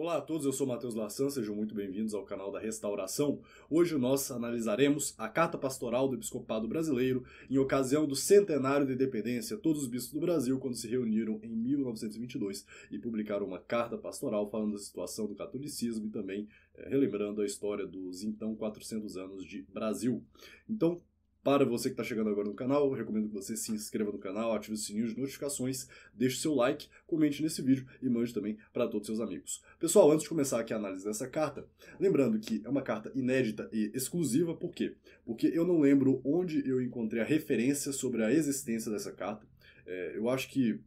Olá a todos, eu sou Matheus Larsan, sejam muito bem-vindos ao canal da Restauração. Hoje nós analisaremos a Carta Pastoral do Episcopado Brasileiro em ocasião do centenário da independência. Todos os bispos do Brasil, quando se reuniram em 1922 e publicaram uma carta pastoral falando da situação do catolicismo e também relembrando a história dos então 400 anos de Brasil. Então, para você que está chegando agora no canal, eu recomendo que você se inscreva no canal, ative o sininho de notificações, deixe seu like, comente nesse vídeo e mande também para todos os seus amigos. Pessoal, antes de começar aqui a análise dessa carta, lembrando que é uma carta inédita e exclusiva, por quê? Porque eu não lembro onde eu encontrei a referência sobre a existência dessa carta. Eu acho que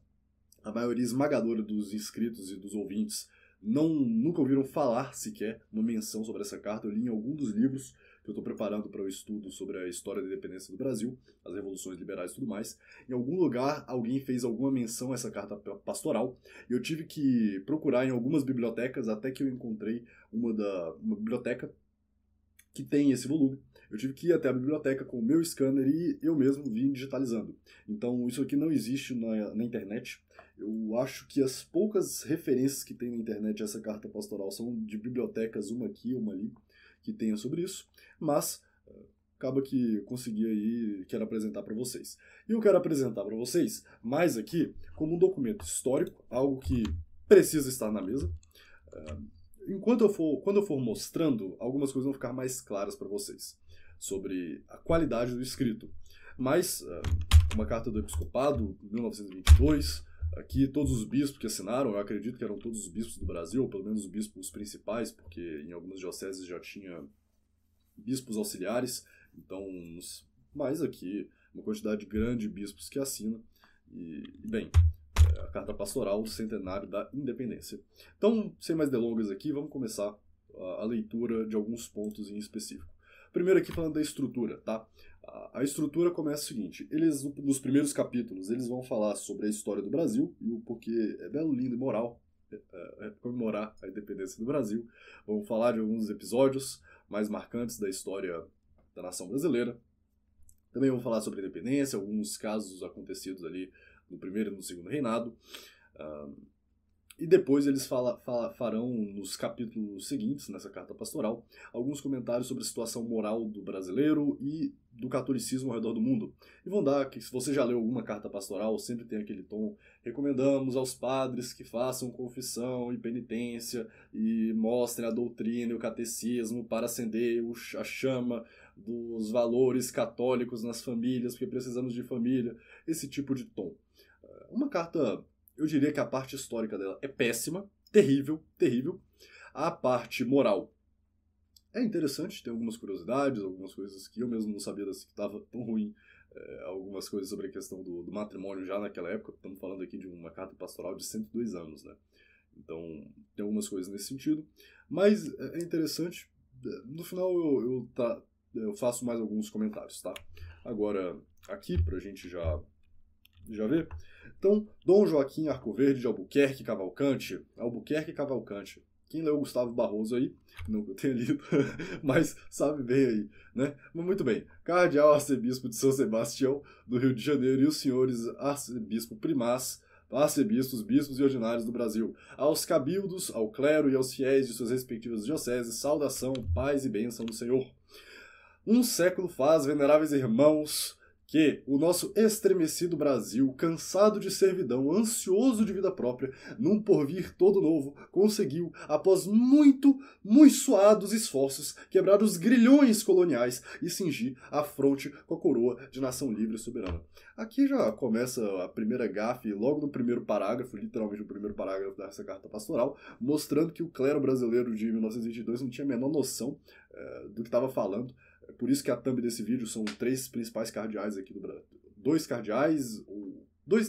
a maioria esmagadora dos inscritos e dos ouvintes nunca ouviram falar sequer uma menção sobre essa carta. Eu li em algum dos livros que eu estou preparando para o estudo sobre a história da independência do Brasil, as revoluções liberais e tudo mais. Em algum lugar alguém fez alguma menção a essa carta pastoral e eu tive que procurar em algumas bibliotecas até que eu encontrei uma biblioteca que tem esse volume. Eu tive que ir até a biblioteca com o meu scanner e eu mesmo vim digitalizando. Então isso aqui não existe na internet. Eu acho que as poucas referências que tem na internet a essa carta pastoral são de bibliotecas, uma aqui, uma ali, que tenha sobre isso, mas acaba que consegui aí, quero apresentar para vocês. E eu quero apresentar para vocês mais aqui como um documento histórico, algo que precisa estar na mesa. Quando eu for mostrando, algumas coisas vão ficar mais claras para vocês sobre a qualidade do escrito. Mas uma carta do Episcopado, 1922, aqui todos os bispos que assinaram, eu acredito que eram todos os bispos do Brasil, pelo menos os bispos principais, porque em algumas dioceses já tinha bispos auxiliares, então, mais aqui, uma quantidade grande de bispos que assinam, e bem, a Carta Pastoral do Centenário da Independência. Então, sem mais delongas aqui, vamos começar a leitura de alguns pontos em específico. Primeiro aqui falando da estrutura, tá? A estrutura começa o seguinte, eles, nos primeiros capítulos, eles vão falar sobre a história do Brasil, e o porquê é belo, lindo e moral comemorar a independência do Brasil. Vão falar de alguns episódios mais marcantes da história da nação brasileira. Também vão falar sobre a independência, alguns casos acontecidos ali no primeiro e no segundo reinado. E depois eles farão, nos capítulos seguintes, nessa carta pastoral, alguns comentários sobre a situação moral do brasileiro e do catolicismo ao redor do mundo. E vão dar, se você já leu alguma carta pastoral, sempre tem aquele tom, recomendamos aos padres que façam confissão e penitência e mostrem a doutrina e o catecismo para acender a chama dos valores católicos nas famílias, porque precisamos de família, esse tipo de tom. Uma carta... Eu diria que a parte histórica dela é péssima, terrível, terrível. A parte moral é interessante, tem algumas curiosidades, algumas coisas que eu mesmo não sabia que estava tão ruim, algumas coisas sobre a questão do matrimônio já naquela época. Estamos falando aqui de uma carta pastoral de 102 anos, né? Então, tem algumas coisas nesse sentido. Mas é interessante, no final eu faço mais alguns comentários, tá? Agora, aqui, pra gente já ver? Então, Dom Joaquim Arcoverde de Albuquerque Cavalcante. Albuquerque Cavalcante. Quem leu o Gustavo Barroso aí? Não que eu tenha lido, mas sabe bem aí, né? Mas muito bem. Cardeal arcebispo de São Sebastião do Rio de Janeiro e os senhores arcebispo primaz, arcebispos, bispos e ordinários do Brasil. Aos cabildos, ao clero e aos fiéis de suas respectivas dioceses, saudação, paz e bênção do Senhor. Um século faz, veneráveis irmãos, que o nosso estremecido Brasil, cansado de servidão, ansioso de vida própria, num porvir todo novo, conseguiu, após muito suados esforços, quebrar os grilhões coloniais e cingir a fronte com a coroa de nação livre e soberana. Aqui já começa a primeira gafe, logo no primeiro parágrafo, literalmente o primeiro parágrafo dessa carta pastoral, mostrando que o clero brasileiro de 1922 não tinha a menor noção do que estava falando. Por isso que a thumb desse vídeo são três principais cardeais aqui do Brasil. Dois cardeais,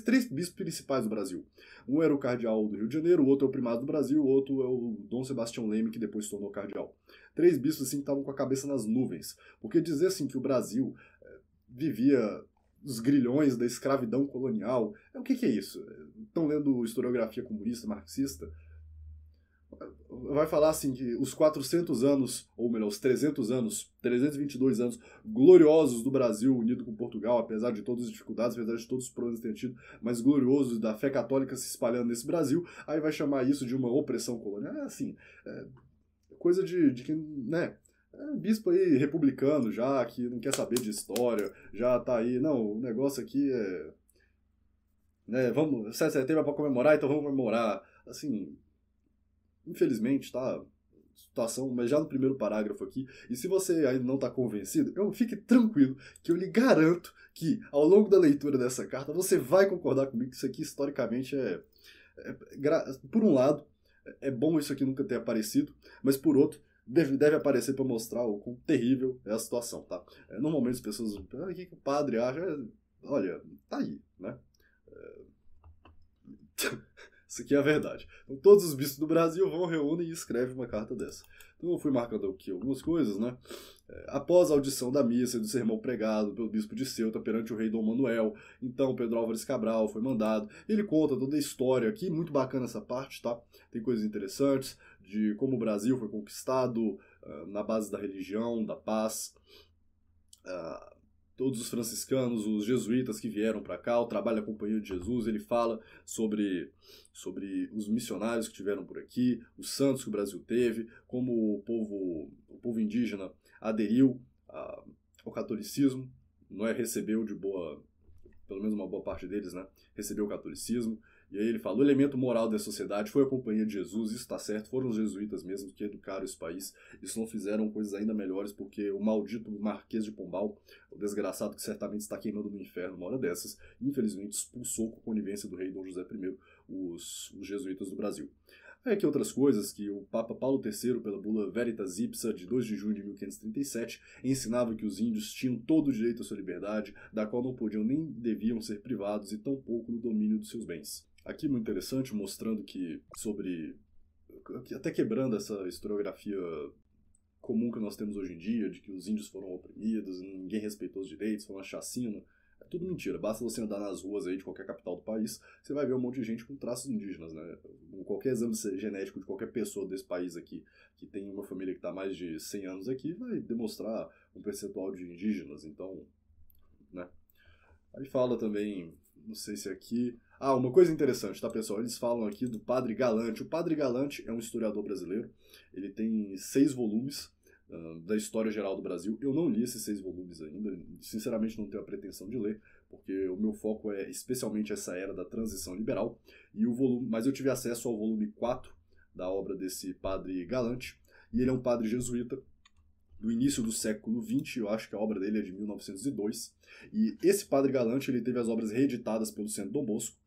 três bispos principais do Brasil. Um era o cardeal do Rio de Janeiro, o outro é o primado do Brasil, o outro é o Dom Sebastião Leme, que depois se tornou cardeal. Três bispos assim que estavam com a cabeça nas nuvens. Porque dizer assim que o Brasil vivia os grilhões da escravidão colonial, o que é isso? Estão lendo historiografia comunista, marxista? vai falar assim que os 400 anos, ou melhor, os 300 anos, 322 anos gloriosos do Brasil unido com Portugal, apesar de todas as dificuldades, apesar de todos os problemas que tem tido, mas gloriosos da fé católica se espalhando nesse Brasil, aí vai chamar isso de uma opressão colonial. É assim, coisa de quem, né, bispo aí republicano já, que não quer saber de história, já tá aí, não, o negócio aqui é... né, vamos, 7 de setembro é pra comemorar, então vamos comemorar. Assim... infelizmente, tá, situação, mas já no primeiro parágrafo aqui, e se você ainda não tá convencido, fique tranquilo, que eu lhe garanto que, ao longo da leitura dessa carta, você vai concordar comigo que isso aqui, historicamente, por um lado, é bom isso aqui nunca ter aparecido, mas por outro, deve aparecer para mostrar o quão terrível é a situação, tá? Normalmente as pessoas, o que o padre acha? Olha, tá aí, né? Isso aqui é a verdade. Então, todos os bispos do Brasil vão, reúnem e escrevem uma carta dessa. Então eu fui marcando aqui algumas coisas, né? Após a audição da missa e do sermão pregado pelo bispo de Ceuta perante o rei Dom Manuel, então Pedro Álvares Cabral foi mandado. Ele conta toda a história aqui, muito bacana essa parte, tá? Tem coisas interessantes de como o Brasil foi conquistado na base da religião, da paz... todos os franciscanos, os jesuítas que vieram para cá, o trabalho da Companhia de Jesus, ele fala sobre os missionários que tiveram por aqui, os santos que o Brasil teve, como o povo indígena aderiu ao catolicismo, não é, recebeu de boa, pelo menos uma boa parte deles, né, recebeu o catolicismo, e aí ele fala, o elemento moral da sociedade foi a Companhia de Jesus, isso está certo, foram os jesuítas mesmo que educaram esse país, isso não fizeram coisas ainda melhores, porque o maldito Marquês de Pombal, o desgraçado que certamente está queimando no inferno uma hora dessas, infelizmente expulsou com conivência do rei Dom José I os jesuítas do Brasil. Aí aqui outras coisas que o Papa Paulo III, pela bula Veritas Ipsa, de 2 de junho de 1537, ensinava que os índios tinham todo o direito à sua liberdade, da qual não podiam nem deviam ser privados e tampouco do domínio dos seus bens. Aqui muito interessante, mostrando que até quebrando essa historiografia comum que nós temos hoje em dia, de que os índios foram oprimidos, ninguém respeitou os direitos, foi uma chacina, é tudo mentira. Basta você andar nas ruas aí de qualquer capital do país, você vai ver um monte de gente com traços indígenas, né? Qualquer exame genético de qualquer pessoa desse país aqui, que tem uma família que está há mais de 100 anos aqui, vai demonstrar um percentual de indígenas, então, né? Aí fala também, não sei se aqui... Ah, uma coisa interessante, tá, pessoal? Eles falam aqui do Padre Galante. O Padre Galante é um historiador brasileiro. Ele tem 6 volumes da História Geral do Brasil. Eu não li esses 6 volumes ainda. Sinceramente, não tenho a pretensão de ler, porque o meu foco é especialmente essa era da transição liberal. Mas eu tive acesso ao volume 4 da obra desse Padre Galante. E ele é um padre jesuíta do início do século XX, eu acho que a obra dele é de 1902. E esse Padre Galante, ele teve as obras reeditadas pelo Centro Dom Bosco.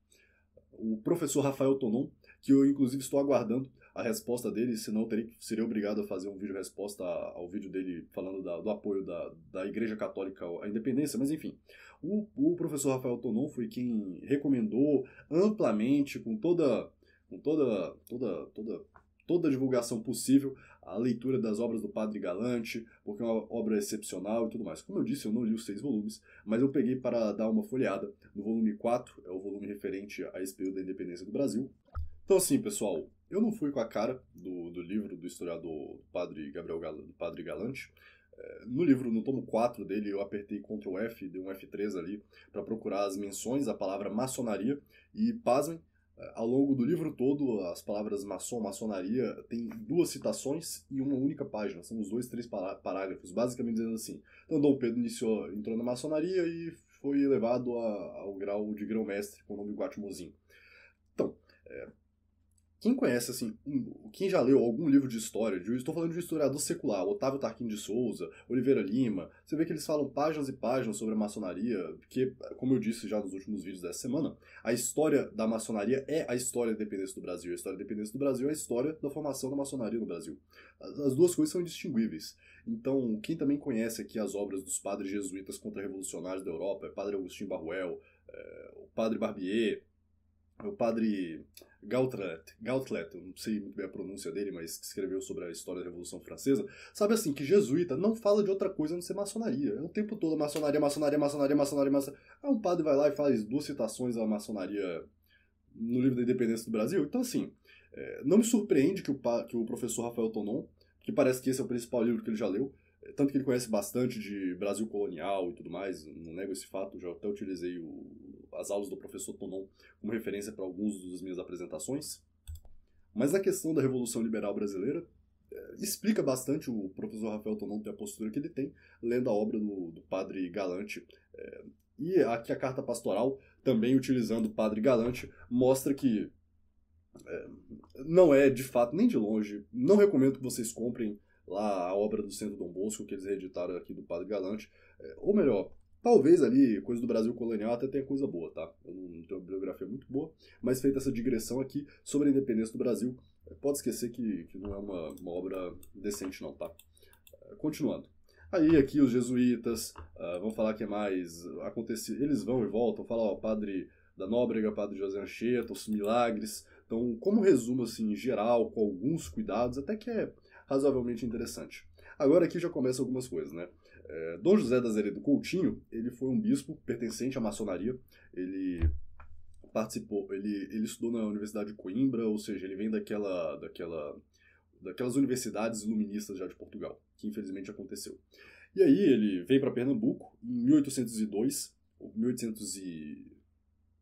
O professor Rafael Tonon, que eu inclusive estou aguardando a resposta dele, senão eu seria obrigado a fazer um vídeo-resposta ao vídeo dele falando do apoio da Igreja Católica à independência, mas enfim. O professor Rafael Tonon foi quem recomendou amplamente, com toda a divulgação possível, a leitura das obras do Padre Galante, porque é uma obra excepcional e tudo mais. Como eu disse, eu não li os 6 volumes, mas eu peguei para dar uma folheada no volume 4, é o volume referente a esse período da independência do Brasil. Então assim, pessoal, eu não fui com a cara do livro do historiador Padre Gabriel do Padre Galante. No livro, no tomo 4 dele, eu apertei Ctrl F, dei um F3 ali, para procurar as menções, a palavra maçonaria, e pasmem, ao longo do livro todo, as palavras maçom, maçonaria, tem 2 citações e uma única página. São os 2, 3 parágrafos, basicamente dizendo assim. Então, Dom Pedro entrou na maçonaria e foi elevado ao grau de grão-mestre com o nome Guatimozinho. Então, quem conhece, assim, quem já leu algum livro de história, estou falando de um historiador secular, Octávio Tarquínio de Sousa, Oliveira Lima, você vê que eles falam páginas e páginas sobre a maçonaria, porque, como eu disse já nos últimos vídeos dessa semana, a história da maçonaria é a história da independência do Brasil. A história da independência do Brasil é a história da formação da maçonaria no Brasil. As duas coisas são indistinguíveis. Então, quem também conhece aqui as obras dos padres jesuítas contra-revolucionários da Europa, é Padre Agostinho Barruel, o Padre Barbier, o Padre... Gautlet, eu não sei muito bem a pronúncia dele, mas que escreveu sobre a história da Revolução Francesa, sabe assim, que jesuíta não fala de outra coisa a não ser maçonaria. É o tempo todo maçonaria, maçonaria, maçonaria, maçonaria, maçonaria. Aí um padre vai lá e faz 2 citações à maçonaria no livro da Independência do Brasil. Então, assim, não me surpreende que o professor Rafael Tonon, que parece que esse é o principal livro que ele já leu, tanto que ele conhece bastante de Brasil colonial e tudo mais, não nego esse fato, já até utilizei as aulas do professor Tonon como referência para alguns das minhas apresentações. Mas a questão da Revolução Liberal Brasileira explica bastante o professor Rafael Tonon ter a postura que ele tem, lendo a obra do Padre Galante. E aqui a carta pastoral, também utilizando o Padre Galante, mostra que não é, de fato, nem de longe, não recomendo que vocês comprem lá a obra do Centro Dom Bosco, que eles reeditaram aqui do Padre Galante, ou melhor, talvez ali, coisa do Brasil colonial até tenha coisa boa, tá? Eu não tenho uma bibliografia muito boa, mas feita essa digressão aqui sobre a independência do Brasil, pode esquecer que não é uma obra decente não, tá? Continuando. Aí aqui os jesuítas vão falar que é mais... Eles vão e voltam, falam, ó, padre da Nóbrega, padre José Anchieta, os milagres. Então, como resumo, assim, em geral, com alguns cuidados, até que é razoavelmente interessante. Agora aqui já começam algumas coisas, né? Dom José de Azeredo Coutinho, ele foi um bispo pertencente à maçonaria, ele participou, ele estudou na Universidade de Coimbra, ou seja, ele vem daquelas universidades iluministas já de Portugal, que infelizmente aconteceu. E aí ele veio para Pernambuco em 1802, ou 1801,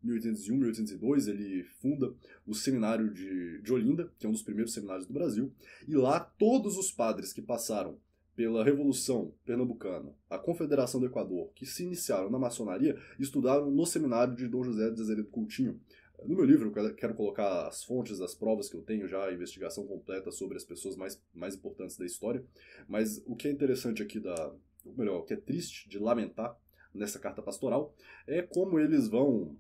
1802, ele funda o seminário de Olinda, que é um dos primeiros seminários do Brasil, e lá todos os padres que passaram pela Revolução Pernambucana, a Confederação do Equador, que se iniciaram na maçonaria, estudaram no seminário de Dom José de Azeredo Coutinho. No meu livro, eu quero colocar as fontes, as provas que eu tenho já, a investigação completa sobre as pessoas mais importantes da história, mas o que é interessante aqui, o que é triste de lamentar nessa carta pastoral, é como eles vão,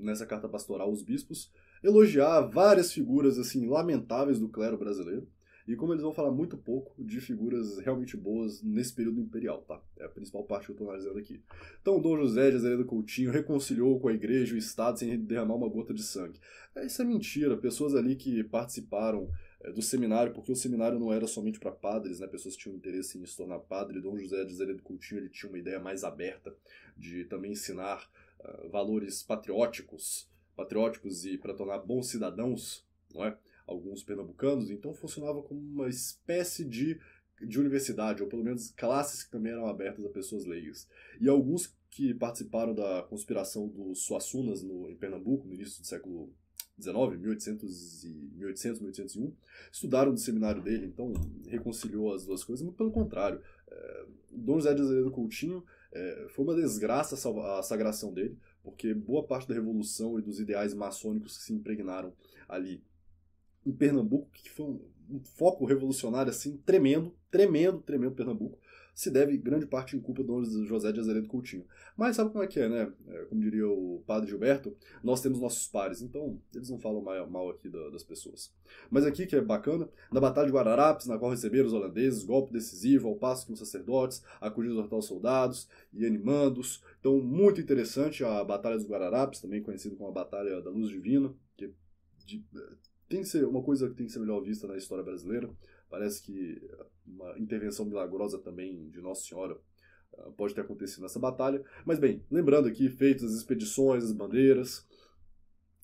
nessa carta pastoral, os bispos, elogiar várias figuras assim lamentáveis do clero brasileiro, e como eles vão falar muito pouco de figuras realmente boas nesse período imperial, tá? É a principal parte que eu estou analisando aqui. Então, Dom José de Azeredo Coutinho reconciliou com a igreja e o Estado sem derramar uma gota de sangue. Isso é mentira. Pessoas ali que participaram do seminário, porque o seminário não era somente para padres, né? Pessoas que tinham interesse em se tornar padre. Dom José de Azeredo Coutinho, ele tinha uma ideia mais aberta de também ensinar valores patrióticos e para tornar bons cidadãos, não é? Alguns pernambucanos, então funcionava como uma espécie de universidade, ou pelo menos classes que também eram abertas a pessoas leigas. E alguns que participaram da conspiração dos Suassunas em Pernambuco, no início do século XIX, 1800, 1801, estudaram do seminário dele, então reconciliou as duas coisas, mas pelo contrário, Dom José de Azeredo Coutinho foi uma desgraça a sagração dele, porque boa parte da Revolução e dos ideais maçônicos que se impregnaram ali em Pernambuco, que foi um foco revolucionário assim, tremendo Pernambuco, se deve grande parte em culpa do José de Azeredo Coutinho. Mas sabe como é que é, né? Como diria o padre Gilberto, nós temos nossos pares, então eles não falam mal aqui das pessoas. Mas aqui, que é bacana, na Batalha de Guararapes, na qual receberam os holandeses, golpe decisivo, ao passo que os sacerdotes acudiram os hortais soldados e animando-os. Então, muito interessante a Batalha dos Guararapes, também conhecida como a Batalha da Luz Divina, que tem que ser uma coisa que tem que ser melhor vista na história brasileira. Parece que uma intervenção milagrosa também de Nossa Senhora pode ter acontecido nessa batalha. Mas bem, lembrando aqui, feitas as expedições, as bandeiras.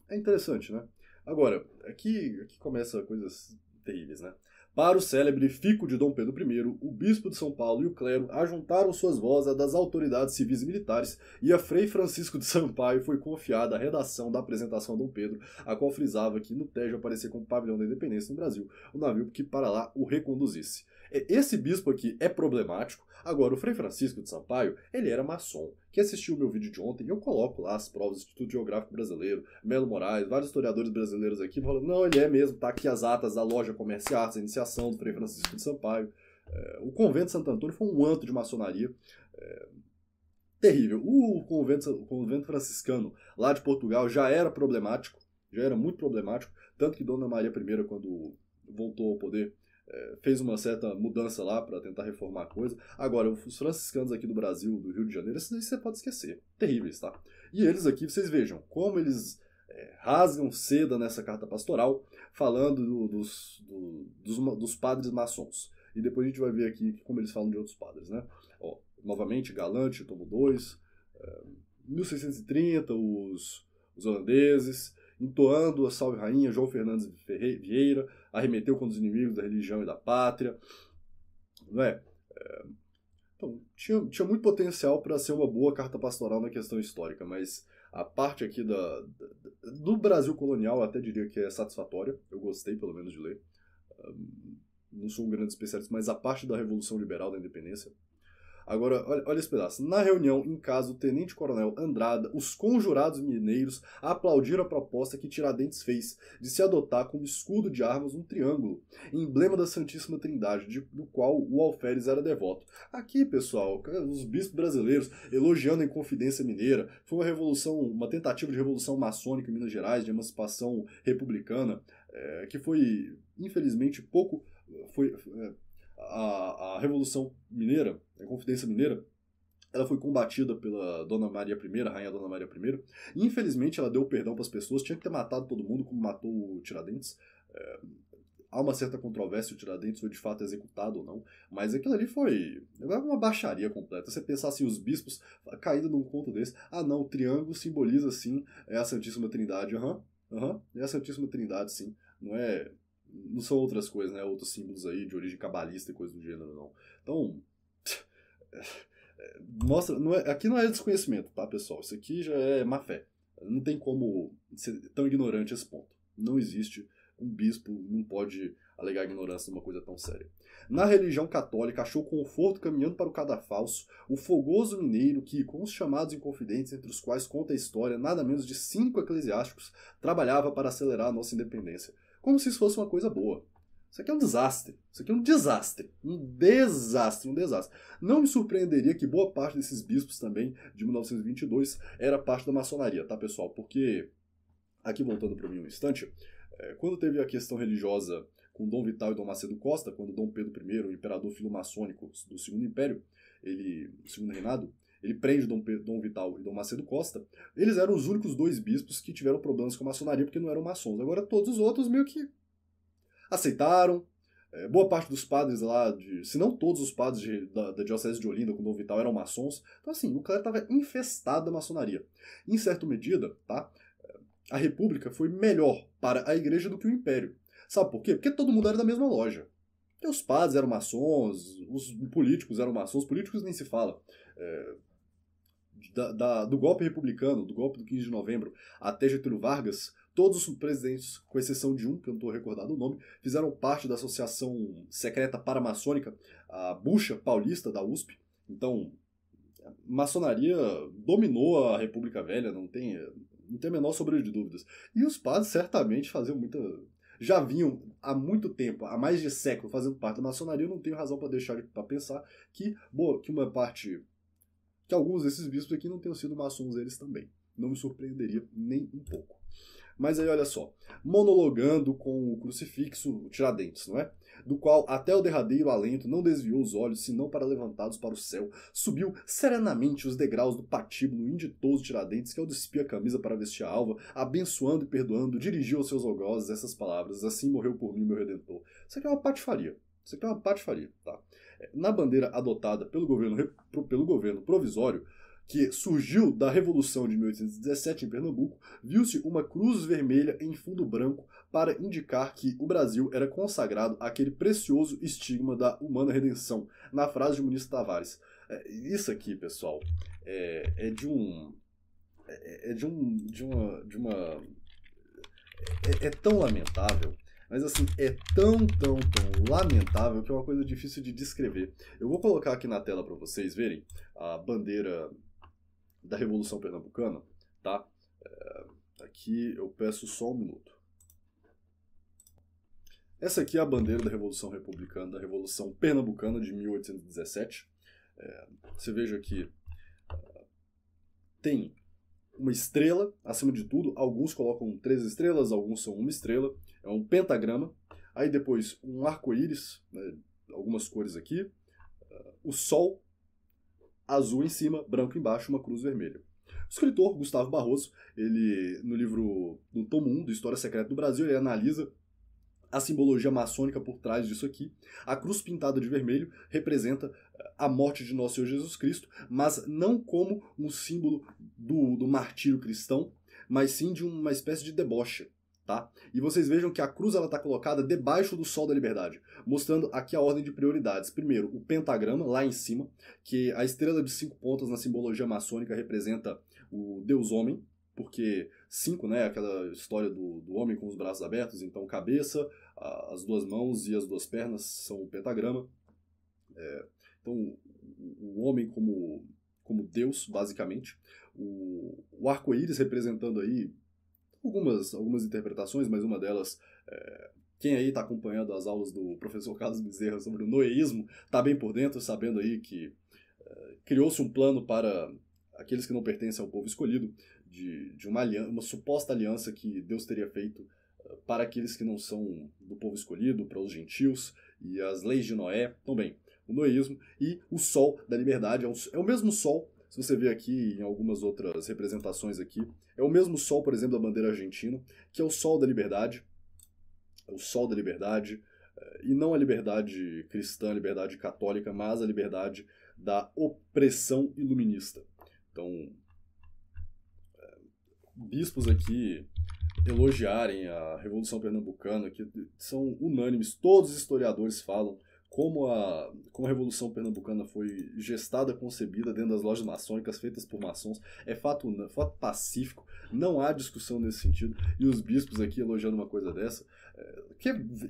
É interessante, né? Agora, aqui começa coisas terríveis, né? Para o célebre fico de Dom Pedro I, o bispo de São Paulo e o clero ajuntaram suas vozes à das autoridades civis e militares, e a Frei Francisco de Sampaio foi confiada a redação da apresentação a Dom Pedro, a qual frisava que no Tejo aparecia como pavilhão da independência no Brasil, o navio que para lá o reconduzisse. Esse bispo aqui é problemático. Agora, o Frei Francisco de Sampaio, ele era maçom. Quem assistiu o meu vídeo de ontem, eu coloco lá as provas do Instituto Geográfico Brasileiro, Melo Moraes, vários historiadores brasileiros aqui falando, não, ele é mesmo, tá aqui as atas da loja comercial, a iniciação do Frei Francisco de Sampaio. O convento de Santo Antônio foi um antro de maçonaria terrível. O convento franciscano lá de Portugal já era muito problemático, tanto que Dona Maria I, quando voltou ao poder, fez uma certa mudança lá para tentar reformar a coisa. Agora, os franciscanos aqui do Brasil, do Rio de Janeiro, isso você pode esquecer. Terríveis, tá? E eles aqui, vocês vejam, como eles rasgam seda nessa carta pastoral, falando dos padres maçons. E depois a gente vai ver aqui como eles falam de outros padres, né? Ó, novamente, Galante, tomo 2, 1630, os Os holandeses, entoando a Salve Rainha, João Fernandes Vieira arremeteu contra os inimigos da religião e da pátria. Não é? Então, tinha muito potencial para ser uma boa carta pastoral na questão histórica, mas a parte aqui do Brasil colonial eu até diria que é satisfatória. Eu gostei, pelo menos, de ler. Não sou um grande especialista, mas a parte da Revolução Liberal da Independência. Agora, olha esse pedaço. Na reunião, em casa do tenente-coronel Andrada, os conjurados mineiros aplaudiram a proposta que Tiradentes fez de se adotar como escudo de armas um triângulo, emblema da Santíssima Trindade, do qual o alferes era devoto. Aqui, pessoal, os bispos brasileiros elogiando a Inconfidência Mineira. Foi uma revolução, uma tentativa de revolução maçônica em Minas Gerais, de emancipação republicana, que foi, infelizmente, pouco... A Revolução Mineira, a Inconfidência Mineira, ela foi combatida pela Dona Maria I, Rainha Dona Maria I. E, infelizmente, ela deu perdão para as pessoas, tinha que ter matado todo mundo, como matou o Tiradentes. Há uma certa controvérsia se o Tiradentes foi de fato executado ou não, mas aquilo ali foi uma baixaria completa. Você pensar assim, os bispos caindo num conto desse, ah não, o triângulo simboliza sim a Santíssima Trindade, é a Santíssima Trindade sim, não é... Não são outras coisas, né? Outros símbolos aí de origem cabalista e coisa do gênero, não. Então, mostra, aqui não é desconhecimento, tá, pessoal? Isso aqui já é má fé. Não tem como ser tão ignorante a esse ponto. Não existe um bispo, não pode alegar ignorância numa coisa tão séria. Na religião católica, achou conforto caminhando para o cadafalso o fogoso mineiro que, com os chamados inconfidentes, entre os quais conta a história, nada menos de 5 eclesiásticos, trabalhava para acelerar a nossa independência. Como se isso fosse uma coisa boa. Isso aqui é um desastre. Isso aqui é um desastre. Um desastre, um desastre. Não me surpreenderia que boa parte desses bispos também, de 1922, era parte da maçonaria, tá, pessoal? Porque, aqui voltando para mim um instante, quando teve a questão religiosa com Dom Vital e Dom Macedo Costa, quando Dom Pedro I, o imperador filomaçônico do Segundo Império, do Segundo Reinado, ele prende Dom Vital e Dom Macedo Costa. Eles eram os únicos dois bispos que tiveram problemas com a maçonaria porque não eram maçons. Agora todos os outros meio que aceitaram. Boa parte dos padres lá, se não todos os padres da diocese de Olinda com Dom Vital eram maçons. Então assim, o clero estava infestado da maçonaria. Em certa medida, tá, a república foi melhor para a igreja do que o império. Sabe por quê? Porque todo mundo era da mesma loja. Porque os padres eram maçons, os políticos eram maçons, os políticos nem se fala. Do golpe republicano, do golpe do 15 de novembro até Getúlio Vargas, todos os presidentes, com exceção de um, que eu não estou recordado o nome, fizeram parte da associação secreta paramaçônica, a Bucha Paulista da USP. Então, a maçonaria dominou a República Velha, não tem a menor sombra de dúvidas. E os padres certamente já vinham há muito tempo, há mais de século, fazendo parte da maçonaria. Eu não tenho razão para deixar de pensar que uma parte... que alguns desses bispos aqui não tenham sido maçons eles também. Não me surpreenderia nem um pouco. Mas aí, olha só. Monologando com o crucifixo Tiradentes, não é? Do qual até o derradeiro alento não desviou os olhos, senão para levantados para o céu. Subiu serenamente os degraus do patíbulo inditoso Tiradentes, que ao despir a camisa para vestir a alva, abençoando e perdoando, dirigiu aos seus algozes essas palavras: assim morreu por mim meu Redentor. Isso aqui é uma patifaria. Isso aqui é uma patifaria, tá? Na bandeira adotada pelo governo provisório, que surgiu da Revolução de 1817 em Pernambuco, viu-se uma cruz vermelha em fundo branco para indicar que o Brasil era consagrado àquele precioso estigma da humana redenção, na frase de Muniz Tavares. Isso aqui, pessoal, é tão lamentável. Mas assim, é tão lamentável que é uma coisa difícil de descrever. Eu vou colocar aqui na tela para vocês verem a bandeira da Revolução Pernambucana, tá? Aqui eu peço só um minuto. Essa aqui é a bandeira da Revolução Republicana, da Revolução Pernambucana de 1817. Você veja que tem uma estrela acima de tudo. Alguns colocam 3 estrelas, alguns são 1 estrela. É um pentagrama, aí depois um arco-íris, né, algumas cores aqui, o sol, azul em cima, branco embaixo, uma cruz vermelha. O escritor Gustavo Barroso, ele, no livro do tomo 1, do História Secreta do Brasil, ele analisa a simbologia maçônica por trás disso aqui. A cruz pintada de vermelho representa a morte de Nosso Senhor Jesus Cristo, mas não como um símbolo do martírio cristão, mas sim de uma espécie de deboche, tá? E vocês vejam que a cruz está colocada debaixo do sol da liberdade, mostrando aqui a ordem de prioridades. Primeiro, o pentagrama, lá em cima, que a estrela de 5 pontas na simbologia maçônica representa o Deus-Homem, porque 5, né, aquela história do homem com os braços abertos, então cabeça, as 2 mãos e as 2 pernas são o pentagrama. Então, o homem como Deus, basicamente. O arco-íris representando aí algumas interpretações, mas uma delas... Quem aí está acompanhando as aulas do professor Carlos Bezerra sobre o noeísmo, está bem por dentro, sabendo aí que criou-se um plano para aqueles que não pertencem ao povo escolhido, de uma suposta aliança que Deus teria feito para aqueles que não são do povo escolhido, para os gentios, e as leis de Noé também. O noeísmo e o sol da liberdade é o mesmo sol, se você vê aqui em algumas outras representações aqui, é o mesmo sol, por exemplo, da bandeira argentina, que é o sol da liberdade, é o sol da liberdade, e não a liberdade cristã, a liberdade católica, mas a liberdade da opressão iluminista. Então, bispos aqui elogiarem a Revolução Pernambucana, que são unânimes, todos os historiadores falam como a Revolução Pernambucana foi gestada, concebida dentro das lojas maçônicas, feitas por maçons, é fato pacífico, não há discussão nesse sentido, e os bispos aqui elogiando uma coisa dessa,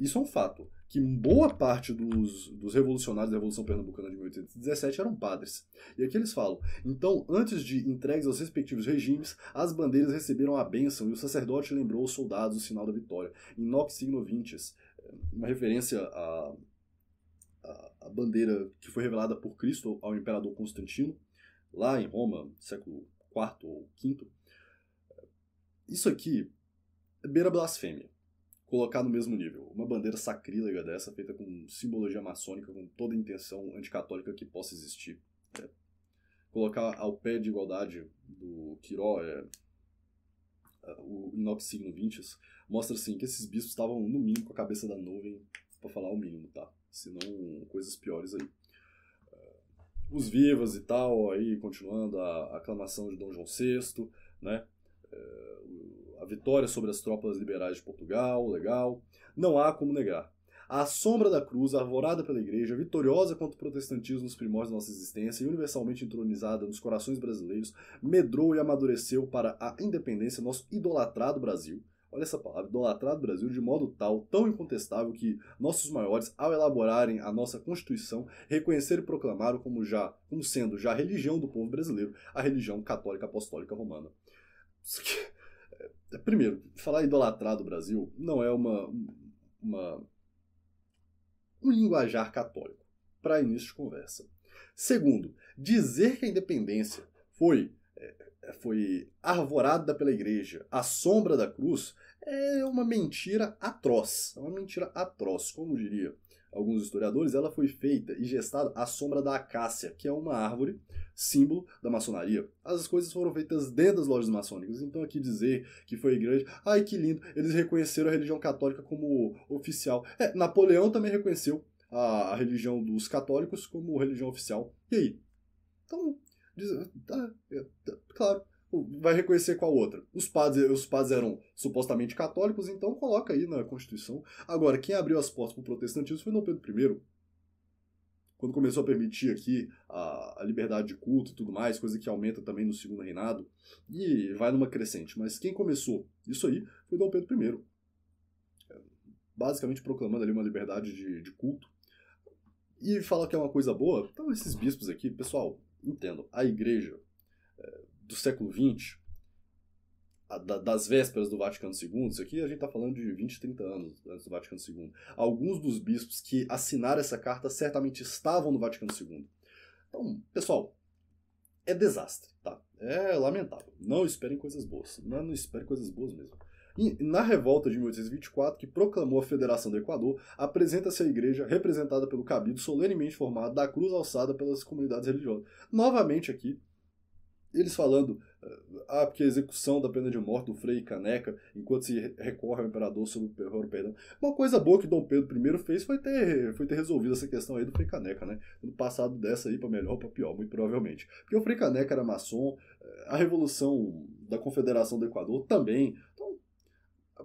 isso é um fato, que boa parte dos revolucionários da Revolução Pernambucana de 1817 eram padres. E aqui eles falam, então, antes de entregues aos respectivos regimes, as bandeiras receberam a bênção, e o sacerdote lembrou aos soldados o sinal da vitória, in noc signo vintes, uma referência a bandeira que foi revelada por Cristo ao imperador Constantino, lá em Roma, século IV ou V. Isso aqui é beira blasfêmia, colocar no mesmo nível. Uma bandeira sacrílega dessa, feita com simbologia maçônica, com toda a intenção anticatólica que possa existir. Colocar ao pé de igualdade do Quiró, o in hoc signo vintes, mostra assim, que esses bispos estavam no mínimo com a cabeça da nuvem, para falar o mínimo, tá? Senão coisas piores aí. Os vivas e tal, aí continuando a aclamação de Dom João VI, né? A vitória sobre as tropas liberais de Portugal, legal. Não há como negar. A sombra da cruz, arvorada pela igreja, vitoriosa contra o protestantismo nos primórdios da nossa existência e universalmente entronizada nos corações brasileiros, medrou e amadureceu para a independência nosso idolatrado Brasil. Olha essa palavra, idolatrado Brasil, de modo tal, tão incontestável, que nossos maiores, ao elaborarem a nossa Constituição, reconheceram e proclamaram como sendo já a religião do povo brasileiro, a religião católica apostólica romana. Primeiro, falar idolatrado Brasil não é um linguajar católico, para início de conversa. Segundo, dizer que a independência foi arvorada pela igreja, a sombra da cruz, é uma mentira atroz. É uma mentira atroz, como diria alguns historiadores, ela foi feita e gestada à sombra da acácia, que é uma árvore, símbolo da maçonaria. As coisas foram feitas dentro das lojas maçônicas, então aqui dizer que foi a igreja, ai que lindo, eles reconheceram a religião católica como oficial. Napoleão também reconheceu a religião dos católicos como religião oficial. E aí? Então... claro, vai reconhecer qual outra. Os padres eram supostamente católicos, então coloca aí na Constituição. Agora, quem abriu as portas para o protestantismo foi Dom Pedro I, quando começou a permitir aqui a liberdade de culto e tudo mais, coisa que aumenta também no segundo reinado, e vai numa crescente. Mas quem começou isso aí foi Dom Pedro I, basicamente proclamando ali uma liberdade de culto, e fala que é uma coisa boa. Então esses bispos aqui, pessoal... Entendo, a igreja do século XX, das vésperas do Vaticano II, isso aqui a gente está falando de 20, 30 anos antes do Vaticano II. Alguns dos bispos que assinaram essa carta certamente estavam no Vaticano II. Então, pessoal, é desastre, tá? É lamentável. Não esperem coisas boas. Não esperem coisas boas mesmo. E na revolta de 1824, que proclamou a Federação do Equador, apresenta-se a igreja, representada pelo cabido solenemente formado da cruz alçada pelas comunidades religiosas. Novamente aqui, eles falando porque a execução da pena de morte do Frei Caneca, enquanto se recorre ao imperador sobre o perdão. Uma coisa boa que Dom Pedro I fez foi ter resolvido essa questão aí do Frei Caneca, né? No passado dessa aí, para melhor ou para pior, muito provavelmente. Porque o Frei Caneca era maçom, a Revolução da Confederação do Equador também. Então,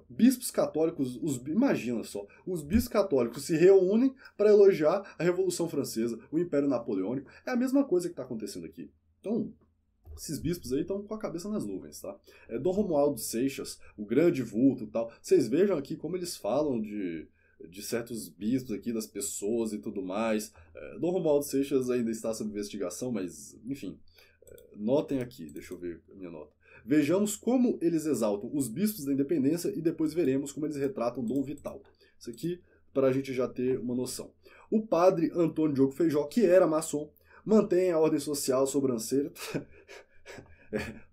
bispos católicos, imagina só, os bispos católicos se reúnem para elogiar a Revolução Francesa, o Império Napoleônico. É a mesma coisa que está acontecendo aqui. Então, esses bispos aí estão com a cabeça nas nuvens, tá? É, Dom Romualdo Seixas, o grande vulto e tal. Vocês vejam aqui como eles falam de certos bispos aqui, das pessoas e tudo mais. É, Dom Romualdo Seixas ainda está sob investigação, mas, enfim. É, notem aqui, deixa eu ver a minha nota. Vejamos como eles exaltam os bispos da independência e depois veremos como eles retratam Dom Vital. Isso aqui, para a gente já ter uma noção. O padre Antônio Diogo Feijó, que era maçom, mantém a ordem social sobranceira.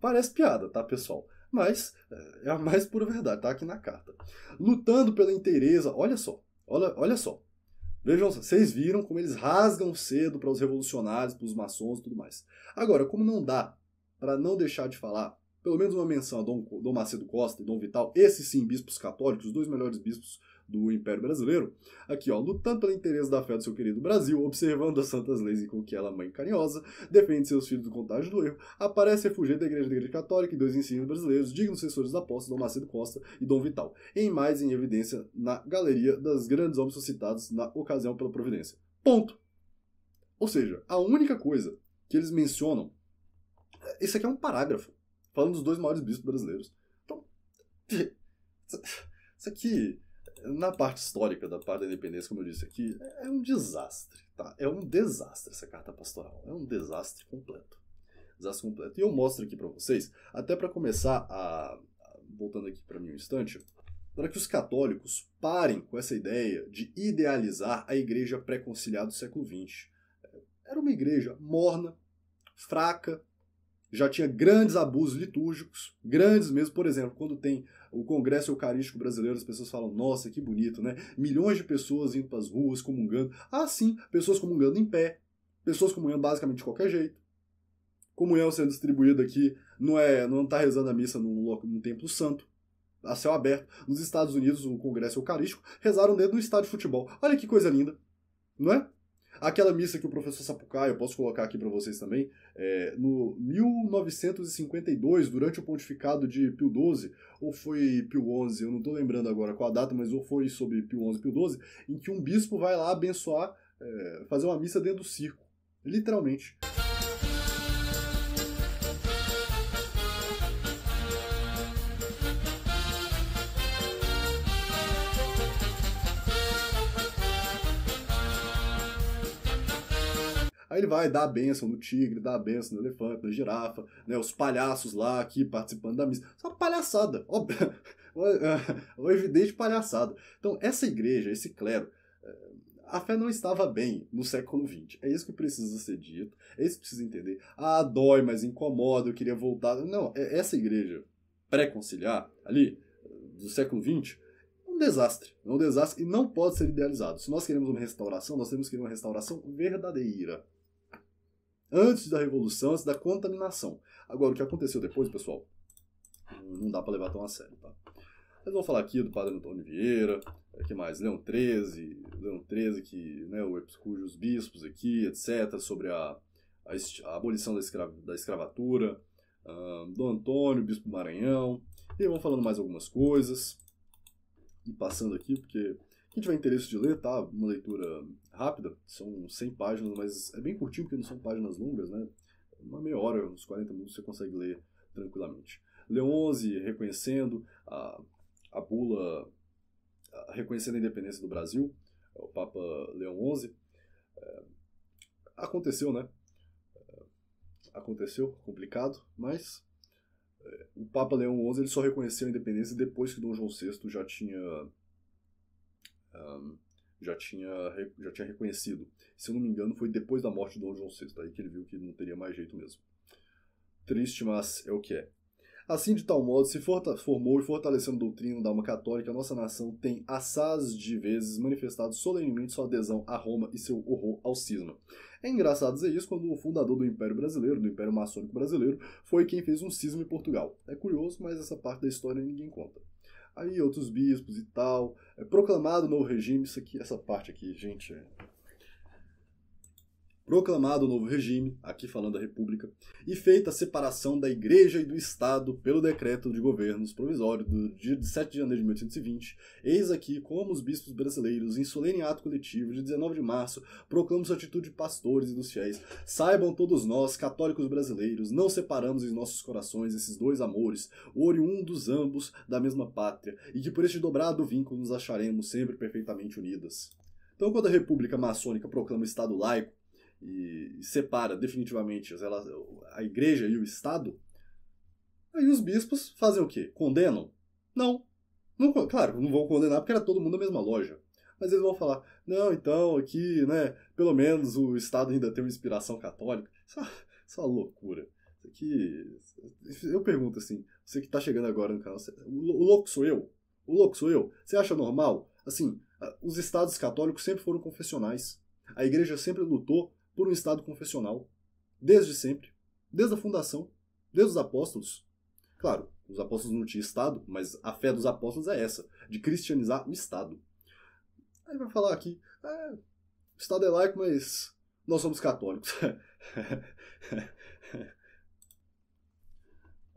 Parece piada, tá, pessoal? Mas é a mais pura verdade, tá aqui na carta. Lutando pela inteireza, olha só, olha só. Vejam, vocês viram como eles rasgam cedo para os revolucionários, para os maçons e tudo mais. Agora, como não dá para não deixar de falar, pelo menos uma menção a Dom Macedo Costa e Dom Vital, esses sim bispos católicos, os dois melhores bispos do Império Brasileiro, aqui ó, lutando pela inteireza da fé do seu querido Brasil, observando as santas leis e com que ela, mãe carinhosa, defende seus filhos do contágio do erro, aparece refugiado da Igreja Católica e dois ensinos brasileiros, dignos sucessores da posse, Dom Macedo Costa e Dom Vital, em mais em evidência na galeria das grandes homens suscitados na ocasião pela providência. Ponto! Ou seja, a única coisa que eles mencionam, isso aqui é um parágrafo, falando dos dois maiores bispos brasileiros. Então, isso aqui, na parte histórica da parte da independência, como eu disse aqui, é um desastre, tá? É um desastre essa carta pastoral. É um desastre completo. Desastre completo. E eu mostro aqui para vocês, até para começar a... Voltando aqui para mim um instante, para que os católicos parem com essa ideia de idealizar a igreja pré-conciliar do século XX. Era uma igreja morna, fraca, já tinha grandes abusos litúrgicos, grandes mesmo. Por exemplo, quando tem o Congresso Eucarístico Brasileiro, as pessoas falam, nossa, que bonito, né? Milhões de pessoas indo para as ruas, comungando. Ah, sim, pessoas comungando em pé, pessoas comungando basicamente de qualquer jeito. Comunhão sendo distribuída aqui, não está rezando a missa num templo santo, a céu aberto. Nos Estados Unidos, o Congresso Eucarístico, rezaram dentro de um estádio de futebol. Olha que coisa linda, não é? Aquela missa que o professor Sapucaia, eu posso colocar aqui para vocês também, no 1952, durante o pontificado de Pio XII, ou foi Pio XI, eu não estou lembrando agora qual a data, mas ou foi sobre Pio XI, Pio XII, em que um bispo vai lá abençoar, fazer uma missa dentro do circo, literalmente. Ele vai dar a bênção no tigre, dar a bênção no elefante, na girafa, né, os palhaços lá aqui participando da missa. Isso é uma palhaçada, uma evidente palhaçada. Então, essa igreja, esse clero, a fé não estava bem no século XX. É isso que precisa ser dito, é isso que precisa entender. Ah, dói, mas incomoda, eu queria voltar. Não, essa igreja pré-conciliar, ali, do século XX, desastre, é um desastre e não pode ser idealizado. Se nós queremos uma restauração, nós temos que ter uma restauração verdadeira. Antes da Revolução, antes da contaminação. Agora, o que aconteceu depois, pessoal, não dá para levar tão a sério, tá? Mas vamos falar aqui do padre Antônio Vieira, o que mais? Leão XIII, que, né, cujos bispos aqui, etc., sobre a abolição da escravatura, Dom Antônio, bispo do Maranhão, e vão falando mais algumas coisas, e passando aqui, porque quem tiver interesse de ler, tá? Uma leitura rápida, são 100 páginas, mas é bem curtinho, porque não são páginas longas, né? Uma meia hora, uns 40 minutos, você consegue ler tranquilamente. Leão XI, reconhecendo a bula, reconhecendo a independência do Brasil, o Papa Leão XI. Aconteceu, né? Aconteceu, complicado, mas... O Papa Leão XI ele só reconheceu a independência depois que Dom João VI já tinha reconhecido. Se eu não me engano, foi depois da morte de Dom João VI, aí que ele viu que não teria mais jeito mesmo. Triste, mas é o que é. Assim, de tal modo, se formou e fortalecendo a doutrina da alma católica, a nossa nação tem assaz de vezes manifestado solenemente sua adesão a Roma e seu horror ao cisma. É engraçado dizer isso quando o fundador do Império Brasileiro, do Império Maçônico Brasileiro, foi quem fez um cisma em Portugal. É curioso, mas essa parte da história ninguém conta. Aí outros bispos e tal, proclamado o novo regime, isso aqui, essa parte aqui, gente, proclamado o novo regime, aqui falando a República, e feita a separação da Igreja e do Estado pelo decreto de governos provisório do dia de 7 de janeiro de 1820, eis aqui como os bispos brasileiros, em solene ato coletivo de 19 de março, proclamam sua atitude de pastores e dos fiéis. Saibam todos nós, católicos brasileiros, não separamos em nossos corações esses dois amores, oriundos ambos da mesma pátria, e que por este dobrado vínculo nos acharemos sempre perfeitamente unidas. Então, quando a República Maçônica proclama o Estado laico e separa definitivamente a Igreja e o Estado, aí os bispos fazem o quê? Condenam? Não. Claro, não vão condenar porque era todo mundo a mesma loja. Mas eles vão falar, não, então, aqui, né, pelo menos o Estado ainda tem uma inspiração católica. Isso é uma loucura. Isso aqui... Eu pergunto assim, você que tá chegando agora no canal, o louco sou eu? O louco sou eu? Você acha normal? Assim, os Estados católicos sempre foram confessionais. A Igreja sempre lutou por um Estado confessional. Desde sempre. Desde a fundação. Desde os apóstolos. Claro, os apóstolos não tinham Estado, mas a fé dos apóstolos é essa, de cristianizar o Estado. Aí vai falar aqui, o Estado é laico, mas nós somos católicos.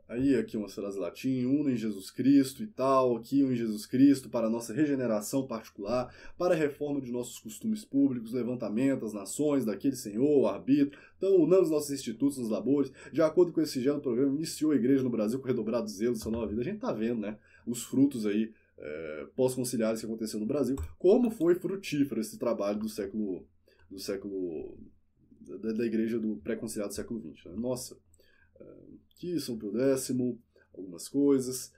Aí aqui umas frases latim, uno em Jesus Cristo e tal, aqui um em Jesus Cristo para a nossa regeneração particular, para a reforma de nossos costumes públicos, levantamento às nações, daquele senhor, arbítrio. Então unamos nossos institutos nos labores. De acordo com esse gelo, o programa iniciou a Igreja no Brasil com redobrado zelo de sua nova vida. A gente tá vendo, né, os frutos aí, pós-conciliares que aconteceu no Brasil, como foi frutífero esse trabalho da Igreja do pré-conciliar do século XX. Né? Nossa, aqui São Pio X, algumas coisas,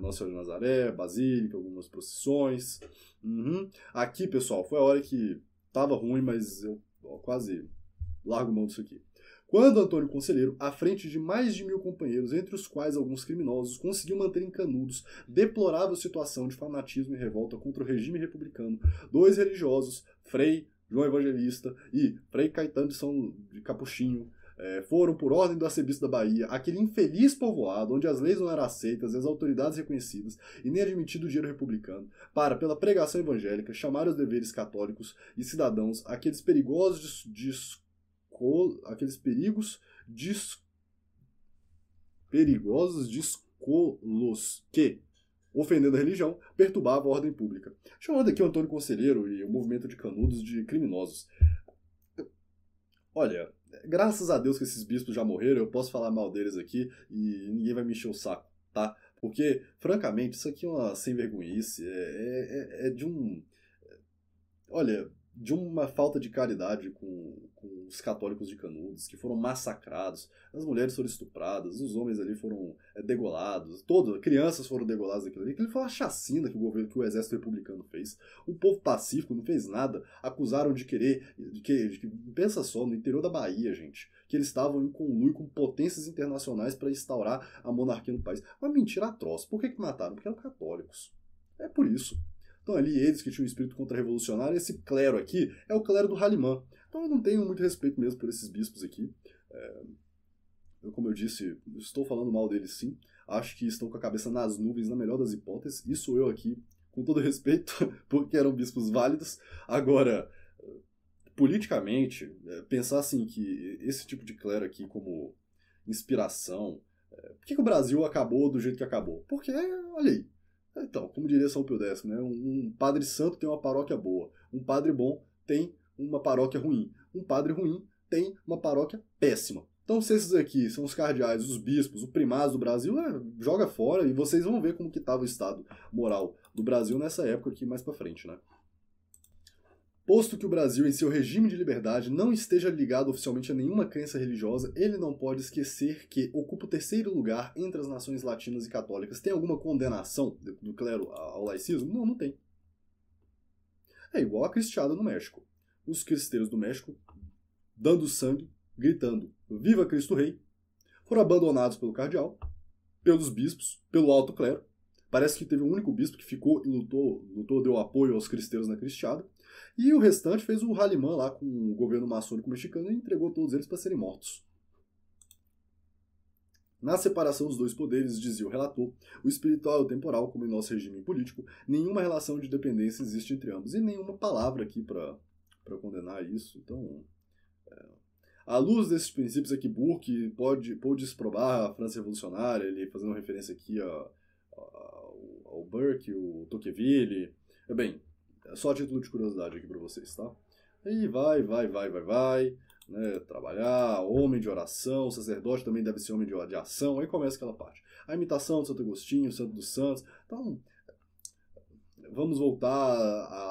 Nossa Senhora de Nazaré, Basílica, algumas procissões. Aqui, pessoal, foi a hora que tava ruim, mas eu quase largo mão disso aqui. Quando Antônio Conselheiro, à frente de mais de 1000 companheiros, entre os quais alguns criminosos, conseguiu manter em Canudos deplorável situação de fanatismo e revolta contra o regime republicano, dois religiosos, Frei João Evangelista e Frei Caetano de Capuchinho, foram, por ordem do arcebispo da Bahia, aquele infeliz povoado onde as leis não eram aceitas, as autoridades reconhecidas e nem admitido o dinheiro republicano, para, pela pregação evangélica, chamar os deveres católicos e cidadãos aqueles perigosos descolos que, ofendendo a religião, perturbava a ordem pública. Chamando aqui o Antônio Conselheiro e o movimento de Canudos de criminosos. Olha, graças a Deus que esses bispos já morreram, eu posso falar mal deles aqui e ninguém vai me encher o saco, tá? Porque, francamente, isso aqui é uma sem-vergonhice, de uma falta de caridade com os católicos de Canudos, que foram massacrados, as mulheres foram estupradas, os homens ali foram degolados, crianças foram degoladas daquilo ali. Aquilo foi uma chacina que o exército republicano fez. O povo pacífico não fez nada, acusaram de querer... pensa só, no interior da Bahia, gente, que eles estavam em conluio com potências internacionais para instaurar a monarquia no país. Uma mentira atroz. Por que mataram? Porque eram católicos. É por isso. Então ali eles que tinham um espírito contra-revolucionário, esse clero aqui é o clero do Ralimã. Então eu não tenho muito respeito mesmo por esses bispos aqui. Como eu disse, estou falando mal deles sim. Acho que estão com a cabeça nas nuvens, na melhor das hipóteses. E sou eu aqui, com todo respeito, porque eram bispos válidos. Agora, politicamente, pensar assim que esse tipo de clero aqui como inspiração... Por que o Brasil acabou do jeito que acabou? Porque, olha aí. Então, como diria São Pio X, né? Um padre santo tem uma paróquia boa, um padre bom tem uma paróquia ruim, um padre ruim tem uma paróquia péssima. Então, se esses aqui são os cardeais, os bispos, o primaz do Brasil, joga fora e vocês vão ver como que estava o estado moral do Brasil nessa época aqui mais pra frente, né? Posto que o Brasil, em seu regime de liberdade, não esteja ligado oficialmente a nenhuma crença religiosa, ele não pode esquecer que ocupa o terceiro lugar entre as nações latinas e católicas. Tem alguma condenação do clero ao laicismo? Não tem. É igual a cristiada no México. Os cristeiros do México, dando sangue, gritando "Viva Cristo Rei!", foram abandonados pelo cardeal, pelos bispos, pelo alto clero. Parece que teve um único bispo que ficou e lutou, deu apoio aos cristeiros na cristiada. E o restante fez o Ralimã lá com o governo maçônico mexicano e entregou todos eles para serem mortos. Na separação dos dois poderes, dizia o relator, o espiritual e o temporal, como em nosso regime político, nenhuma relação de dependência existe entre ambos. E nenhuma palavra aqui para condenar isso. Então, À luz desses princípios é que Burke pôde exprobar a França revolucionária, ele fazendo referência aqui ao Burke, o Tocqueville. Bem, é só a título de curiosidade aqui para vocês, tá? E vai, né, trabalhar, homem de oração, sacerdote também deve ser homem de ação, aí começa aquela parte. A imitação de Santo Agostinho, Santo dos Santos. Então, vamos voltar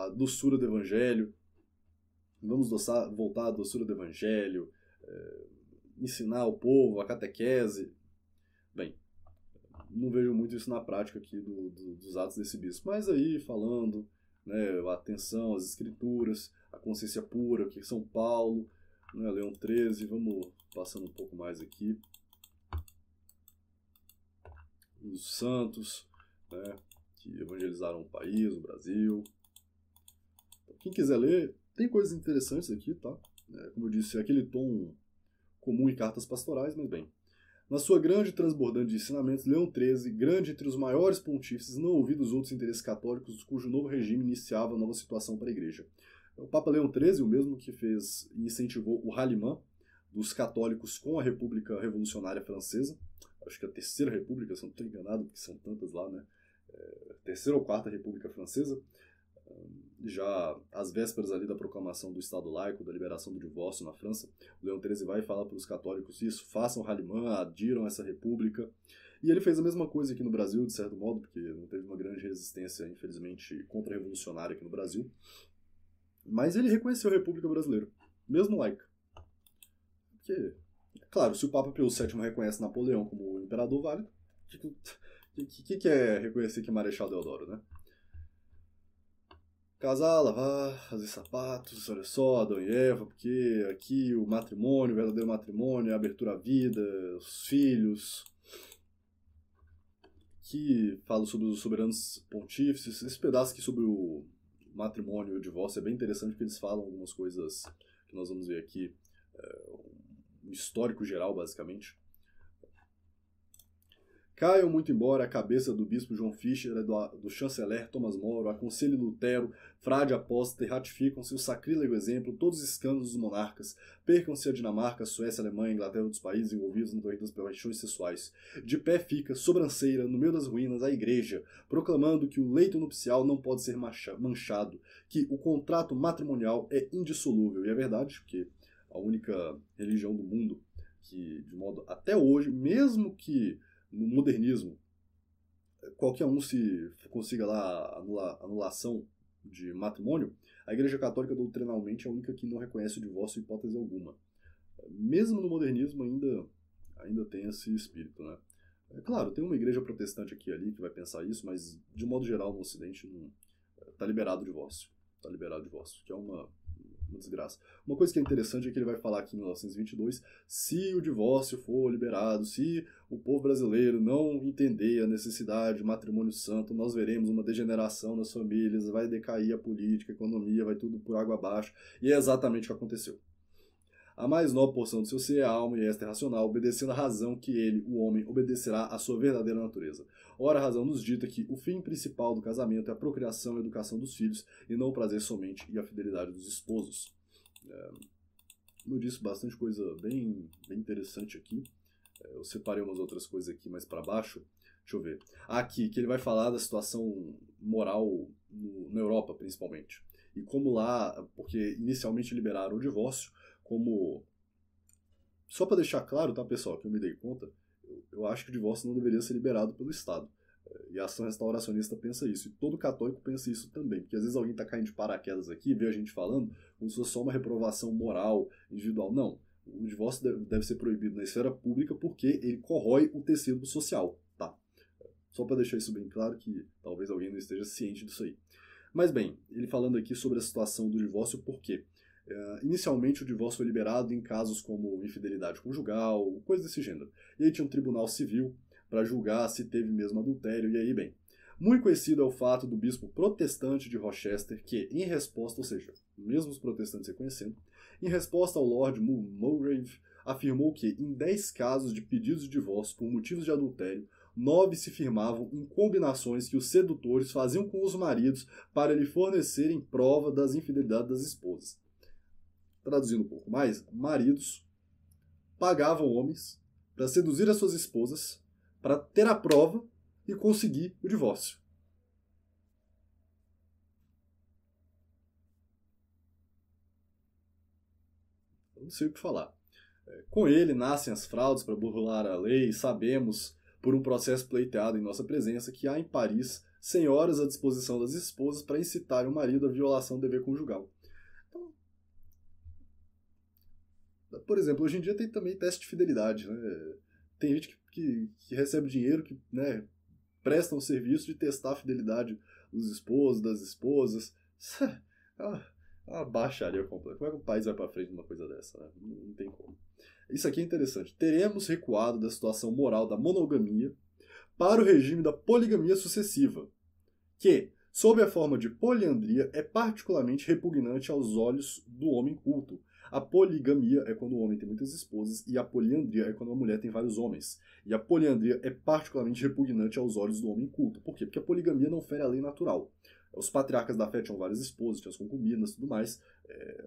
à doçura do Evangelho, ensinar o povo, a catequese. Bem, não vejo muito isso na prática aqui dos atos desse bispo, mas aí falando, né, a atenção às escrituras, a consciência pura, que São Paulo, né, Leão XIII, vamos passando um pouco mais aqui, os santos, né, que evangelizaram o país, o Brasil. Então, quem quiser ler, tem coisas interessantes aqui, tá? Como eu disse, é aquele tom comum em cartas pastorais, mas bem. Na sua grande transbordante de ensinamentos, Leão XIII, grande entre os maiores pontífices, não ouviu dos outros interesses católicos, cujo novo regime iniciava nova situação para a Igreja. O Papa Leão XIII, o mesmo que fez e incentivou o ralimã dos católicos com a República Revolucionária Francesa, acho que a Terceira República, se eu não estou enganado, porque são tantas lá, né? Terceira ou Quarta República Francesa, já às vésperas ali da proclamação do Estado laico, da liberação do divórcio na França, o Leão XIII vai falar para os católicos isso, façam o ralimã, adiram essa república. E ele fez a mesma coisa aqui no Brasil, de certo modo, porque não teve uma grande resistência, infelizmente, contra-revolucionária aqui no Brasil. Mas ele reconheceu a República Brasileira, mesmo laica. Porque, claro, se o Papa Pio VII reconhece Napoleão como o imperador válido, o que é reconhecer que Marechal Deodoro, né? Casar, lavar, fazer sapatos, olha só, Adão e Eva, porque aqui o matrimônio, o verdadeiro matrimônio, a abertura à vida, os filhos. Aqui falo sobre os soberanos pontífices. Esse pedaço aqui sobre o matrimônio e o divórcio é bem interessante, porque eles falam algumas coisas que nós vamos ver aqui, um histórico geral, basicamente. Caiam muito embora a cabeça do bispo João Fischer, do chanceler Thomas Moro, a conselho Lutero, frade apóstata, e ratificam-se o sacrílego exemplo, todos os escândalos dos monarcas. Percam-se a Dinamarca, a Suécia, a Alemanha, a Inglaterra e outros países envolvidos no torrente das paixões sexuais. De pé fica, sobranceira, no meio das ruínas, a Igreja, proclamando que o leito nupcial não pode ser manchado, que o contrato matrimonial é indissolúvel. E é verdade, porque a única religião do mundo que, de modo até hoje, mesmo que no modernismo, qualquer um se consiga lá anulação de matrimônio, a Igreja Católica doutrinalmente é a única que não reconhece o divórcio em hipótese alguma. Mesmo no modernismo ainda tem esse espírito, né? É claro, tem uma igreja protestante aqui e ali que vai pensar isso, mas de modo geral no Ocidente está liberado o divórcio. Está liberado o divórcio, que é uma desgraça. Uma coisa que é interessante é que ele vai falar aqui em 1922, se o divórcio for liberado, se o povo brasileiro não entender a necessidade de matrimônio santo, nós veremos uma degeneração nas famílias, vai decair a política, a economia, vai tudo por água abaixo, e é exatamente o que aconteceu. A mais nobre porção do seu ser é a alma, e esta é racional, obedecendo à razão que ele, o homem, obedecerá à sua verdadeira natureza. Ora, a razão nos dita que o fim principal do casamento é a procriação e a educação dos filhos, e não o prazer somente e a fidelidade dos esposos. Como eu disse, bastante coisa bem interessante aqui. Eu separei umas outras coisas aqui mais para baixo. Deixa eu ver. Aqui, que ele vai falar da situação moral na Europa, principalmente. E como lá, porque inicialmente liberaram o divórcio, como... Só para deixar claro, tá, pessoal, que eu me dei conta, eu acho que o divórcio não deveria ser liberado pelo Estado. E a ação restauracionista pensa isso. E todo católico pensa isso também. Porque às vezes alguém está caindo de paraquedas aqui, vê a gente falando, como se fosse só uma reprovação moral, individual. Não. O divórcio deve ser proibido na esfera pública porque ele corrói o tecido social. Tá? Só para deixar isso bem claro, que talvez alguém não esteja ciente disso aí. Mas bem, ele falando aqui sobre a situação do divórcio, por quê? Inicialmente o divórcio foi liberado em casos como infidelidade conjugal, coisa desse gênero. E aí tinha um tribunal civil para julgar se teve mesmo adultério, e aí, bem. Muito conhecido é o fato do bispo protestante de Rochester que, em resposta, ou seja, mesmo os protestantes reconhecendo, em resposta ao Lord Mulgrave, afirmou que, em 10 casos de pedidos de divórcio por motivos de adultério, 9 se firmavam em combinações que os sedutores faziam com os maridos para lhe fornecerem prova das infidelidades das esposas. traduzindo um pouco mais, maridos, pagavam homens para seduzir as suas esposas, para ter a prova e conseguir o divórcio. Eu não sei o que falar. Com ele nascem as fraudes para burlar a lei e sabemos, por um processo pleiteado em nossa presença, que há em Paris senhoras à disposição das esposas para incitar o marido à violação do dever conjugal. Então, por exemplo, hoje em dia tem também teste de fidelidade, né? Tem gente que recebe dinheiro, que, né, presta um serviço de testar a fidelidade dos esposos, das esposas. Ah, baixaria completa. Como é que o país vai para frente numa coisa dessa, né? Não tem como. Isso aqui é interessante. Teremos recuado da situação moral da monogamia para o regime da poligamia sucessiva, que, sob a forma de poliandria, é particularmente repugnante aos olhos do homem culto. A poligamia é quando o homem tem muitas esposas e a poliandria é quando a mulher tem vários homens. E a poliandria é particularmente repugnante aos olhos do homem culto. Por quê? Porque a poligamia não fere a lei natural. Os patriarcas da fé tinham várias esposas, tinham as concubinas e tudo mais.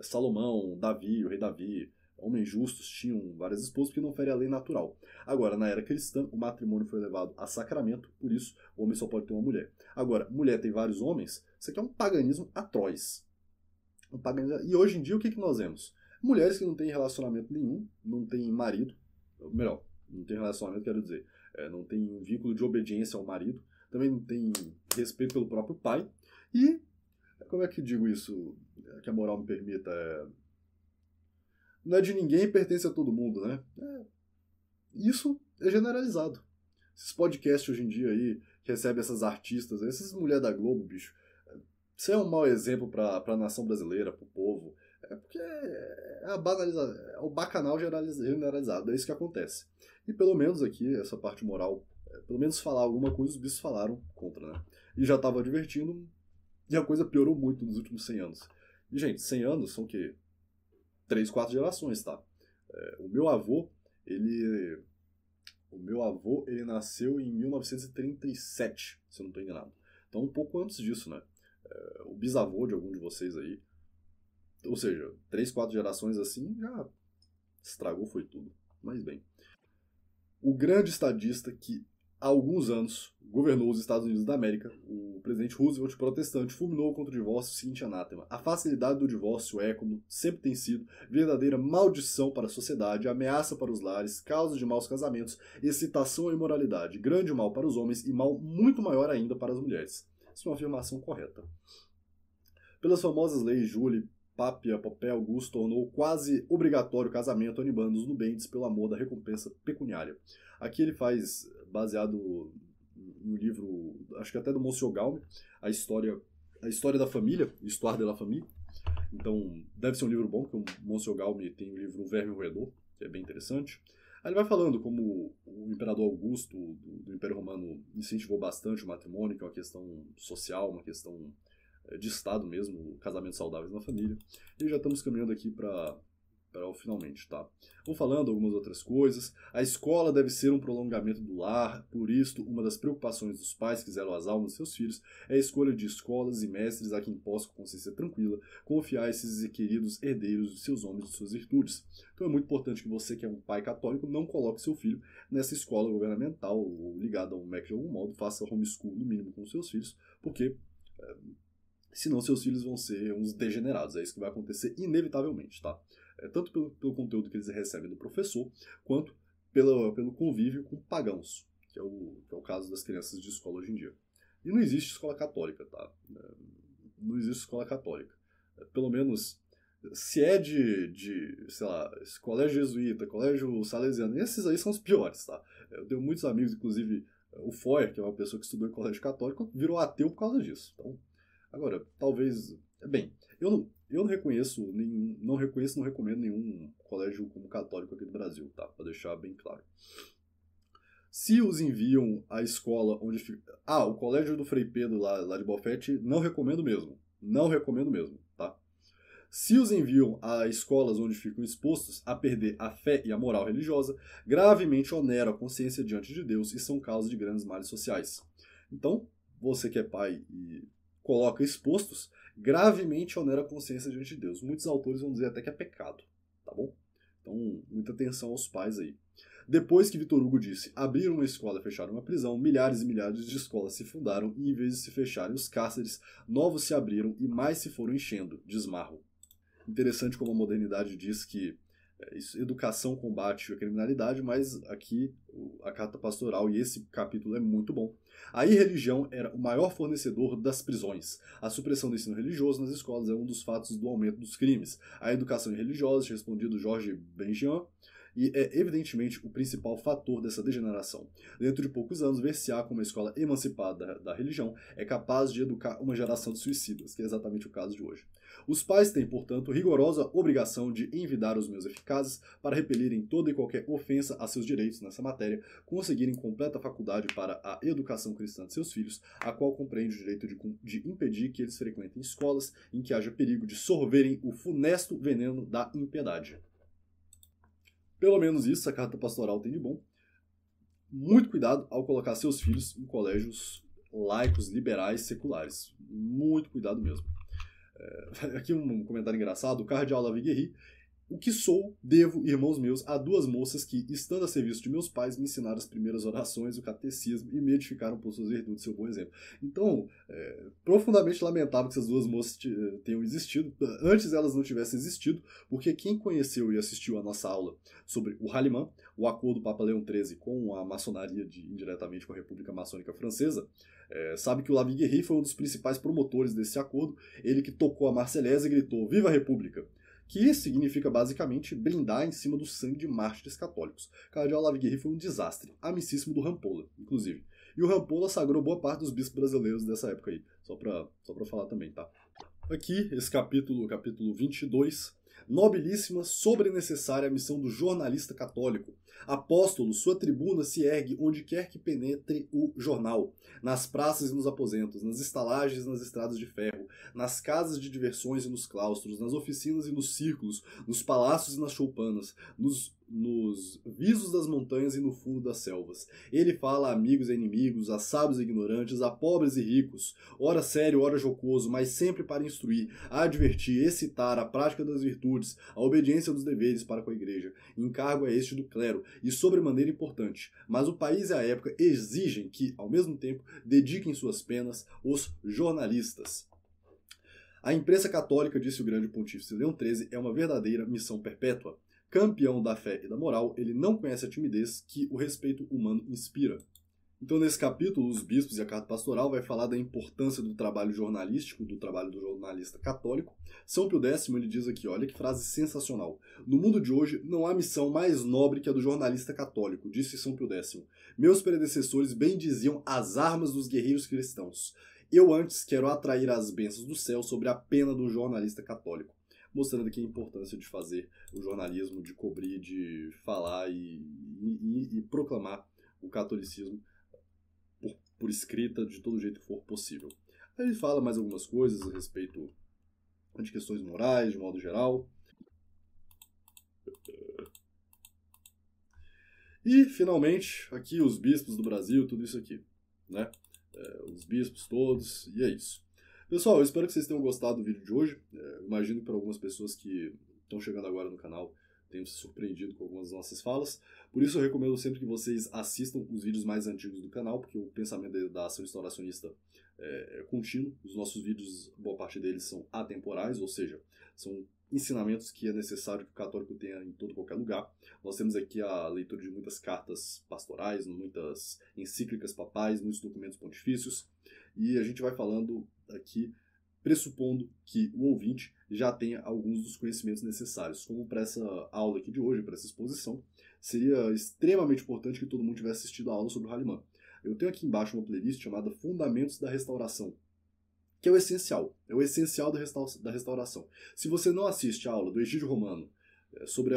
Salomão, Davi, o rei Davi, homens justos tinham várias esposas porque não fere a lei natural. Agora, na era cristã, o matrimônio foi levado a sacramento, por isso o homem só pode ter uma mulher. Agora, mulher tem vários homens, isso aqui é um paganismo atroz. E hoje em dia, o que nós vemos? Mulheres que não têm relacionamento nenhum, não têm marido, melhor, não tem relacionamento, quero dizer, não tem um vínculo de obediência ao marido, também não tem respeito pelo próprio pai. E, como é que digo isso, que a moral me permita, não é de ninguém e pertence a todo mundo, né? Isso é generalizado. Esses podcasts hoje em dia aí, que recebem essas artistas, essas mulheres da Globo, bicho, isso é um mau exemplo para a nação brasileira, para o povo, porque é o bacanal generalizado, é isso que acontece. E pelo menos aqui, essa parte moral, pelo menos falar alguma coisa, os bichos falaram contra, né? E já estava advertindo, e a coisa piorou muito nos últimos 100 anos. E, gente, 100 anos são o quê? 3, 4 gerações, tá? O meu avô, ele nasceu em 1937, se eu não estou enganado. Então, um pouco antes disso, né? O bisavô de algum de vocês aí. Ou seja, 3, 4 gerações assim, já estragou, foi tudo. Mas bem. O grande estadista que há alguns anos governou os Estados Unidos da América, o presidente Roosevelt, protestante, fulminou contra o divórcio o seguinte anátema: a facilidade do divórcio é, como sempre tem sido, verdadeira maldição para a sociedade, ameaça para os lares, causa de maus casamentos, excitação à imoralidade, grande mal para os homens e mal muito maior ainda para as mulheres. Isso é uma afirmação correta. Pelas famosas leis Julie, Papia, Popé Augusto, tornou quase obrigatório o casamento, animando os nubentes pelo amor da recompensa pecuniária. Aqui ele faz, baseado no livro, acho que até do Monsenhor Gaume, a história da família, Histoire de la Famille. Então, deve ser um livro bom, porque o Monsenhor Gaume tem o livro O Verme Roedor, que é bem interessante. Aí ele vai falando como o imperador Augusto, do Império Romano, incentivou bastante o matrimônio, que é uma questão social, uma questão de Estado mesmo, casamentos saudáveis na família. E já estamos caminhando aqui para o finalmente, tá? Vou falando algumas outras coisas. A escola deve ser um prolongamento do lar, por isto, uma das preocupações dos pais que zelam as almas dos seus filhos é a escolha de escolas e mestres a quem possa, com consciência tranquila, confiar esses queridos herdeiros dos seus homens e de suas virtudes. Então é muito importante que você, que é um pai católico, não coloque seu filho nessa escola governamental ou ligada a um MEC de algum modo, faça homeschool no mínimo com seus filhos, porque senão seus filhos vão ser uns degenerados. É isso que vai acontecer inevitavelmente, tá? Tanto pelo conteúdo que eles recebem do professor, quanto pelo convívio com pagãos, que é o caso das crianças de escola hoje em dia. E não existe escola católica, tá? Não existe escola católica. Pelo menos, se é de sei lá, colégio jesuíta, colégio salesiano, esses aí são os piores, tá? Eu tenho muitos amigos, inclusive o Foyer, que é uma pessoa que estudou em colégio católico, virou ateu por causa disso. Então, agora, talvez... Bem, eu não recomendo nenhum colégio como católico aqui do Brasil, tá? Para deixar bem claro. Se os enviam à escola onde fica... o colégio do Frei Pedro lá de Bofete, não recomendo mesmo. Não recomendo mesmo, tá? Se os enviam a escolas onde ficam expostos a perder a fé e a moral religiosa, gravemente oneram a consciência diante de Deus e são causa de grandes males sociais. Então, você que é pai e coloca expostos, gravemente onera a consciência diante de Deus. Muitos autores vão dizer até que é pecado, tá bom? Então, muita atenção aos pais aí. Depois que Vitor Hugo disse abrir uma escola, fechar uma prisão, milhares e milhares de escolas se fundaram e, em vez de se fecharem os cárceres, novos se abriram e mais se foram enchendo, diz Marro. Interessante como a modernidade diz que educação combate a criminalidade, mas aqui a carta pastoral e esse capítulo é muito bom. A irreligião era o maior fornecedor das prisões. A supressão do ensino religioso nas escolas é um dos fatos do aumento dos crimes. A educação irreligiosa, respondido Jorge Benjean, e é evidentemente o principal fator dessa degeneração. Dentro de poucos anos, ver-se-á como uma escola emancipada da religião é capaz de educar uma geração de suicidas, que é exatamente o caso de hoje. Os pais têm, portanto, rigorosa obrigação de envidar os meios eficazes para repelirem toda e qualquer ofensa a seus direitos nessa matéria, conseguirem completa faculdade para a educação cristã de seus filhos, a qual compreende o direito de impedir que eles frequentem escolas em que haja perigo de sorverem o funesto veneno da impiedade. Pelo menos isso a carta pastoral tem de bom. Muito cuidado ao colocar seus filhos em colégios laicos, liberais, seculares. Muito cuidado mesmo. Aqui um comentário engraçado. O cardeal Davi Guerri. O que sou, devo, irmãos meus, a duas moças que, estando a serviço de meus pais, me ensinaram as primeiras orações, o catecismo e me edificaram por suas virtudes, seu bom exemplo. Então, profundamente lamentável que essas duas moças tenham existido, antes elas não tivessem existido, porque quem conheceu e assistiu à nossa aula sobre o Halimã, o acordo do Papa Leão XIII com a maçonaria, indiretamente com a República Maçônica Francesa, sabe que o Lavi Guerri foi um dos principais promotores desse acordo, ele que tocou a Marselhesa e gritou, Viva a República! Que significa basicamente blindar em cima do sangue de mártires católicos. Cardeal Lavi Guerri foi um desastre, amicíssimo do Rampola, inclusive. E o Rampola sagrou boa parte dos bispos brasileiros dessa época aí, só pra falar também, tá? Aqui, esse capítulo 22, nobilíssima, sobrenecessária missão do jornalista católico. Apóstolo, sua tribuna se ergue onde quer que penetre o jornal, nas praças e nos aposentos, nas estalagens e nas estradas de ferro, nas casas de diversões e nos claustros, nas oficinas e nos círculos, nos palácios e nas choupanas, nos visos das montanhas e no fundo das selvas. Ele fala a amigos e inimigos, a sábios e ignorantes, a pobres e ricos, ora sério, ora jocoso, mas sempre para instruir, advertir, excitar a prática das virtudes, a obediência dos deveres para com a igreja. Encargo é este do clero, e sobremaneira importante, mas o país e a época exigem que, ao mesmo tempo, dediquem suas penas os jornalistas. A imprensa católica, disse o grande pontífice Leão XIII, é uma verdadeira missão perpétua. Campeão da fé e da moral, ele não conhece a timidez que o respeito humano inspira. Então, nesse capítulo, os bispos e a carta pastoral vai falar da importância do trabalho jornalístico, do trabalho do jornalista católico. São Pio X, ele diz aqui, olha que frase sensacional. No mundo de hoje, não há missão mais nobre que a do jornalista católico, disse São Pio X. Meus predecessores bem diziam as armas dos guerreiros cristãos. Eu antes quero atrair as bênçãos do céu sobre a pena do jornalista católico. Mostrando aqui a importância de fazer o jornalismo, de cobrir, de falar e proclamar o catolicismo por escrita, de todo jeito que for possível. Aí ele fala mais algumas coisas a respeito de questões morais, de modo geral. E, finalmente, aqui os bispos do Brasil, tudo isso aqui, né? Os bispos todos, e é isso. Pessoal, eu espero que vocês tenham gostado do vídeo de hoje. Imagino que para algumas pessoas que estão chegando agora no canal tenham se surpreendido com algumas das nossas falas. Por isso eu recomendo sempre que vocês assistam os vídeos mais antigos do canal, porque o pensamento da ação restauracionista é contínuo. Os nossos vídeos, boa parte deles são atemporais, ou seja, são ensinamentos que é necessário que o católico tenha em todo qualquer lugar. Nós temos aqui a leitura de muitas cartas pastorais, muitas encíclicas papais, muitos documentos pontifícios, e a gente vai falando aqui, pressupondo que o ouvinte já tenha alguns dos conhecimentos necessários. Como para essa aula aqui de hoje, para essa exposição, seria extremamente importante que todo mundo tivesse assistido a aula sobre o Halimã. Eu tenho aqui embaixo uma playlist chamada Fundamentos da Restauração, que é o essencial da restauração. Se você não assiste a aula do Egídio Romano sobre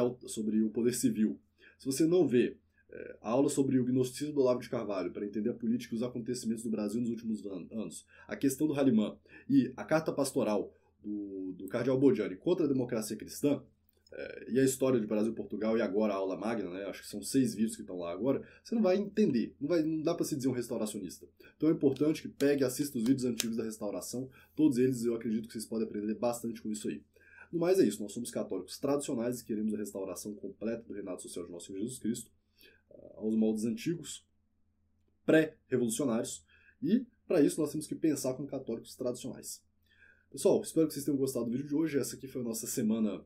o poder civil, se você não vê a aula sobre o gnosticismo do Olavo de Carvalho, para entender a política e os acontecimentos do Brasil nos últimos anos, a questão do Halimã e a carta pastoral do cardeal Bodiani contra a democracia cristã, e a história de Brasil, Portugal e agora a aula magna, né, acho que são 6 vídeos que estão lá agora, você não vai entender, não dá para se dizer um restauracionista. Então é importante que pegue e assista os vídeos antigos da restauração, todos eles eu acredito que vocês podem aprender bastante com isso aí. No mais é isso, nós somos católicos tradicionais e queremos a restauração completa do reinado social de nosso Senhor Jesus Cristo, aos moldes antigos, pré-revolucionários, e para isso nós temos que pensar como católicos tradicionais. Pessoal, espero que vocês tenham gostado do vídeo de hoje, essa aqui foi a nossa semana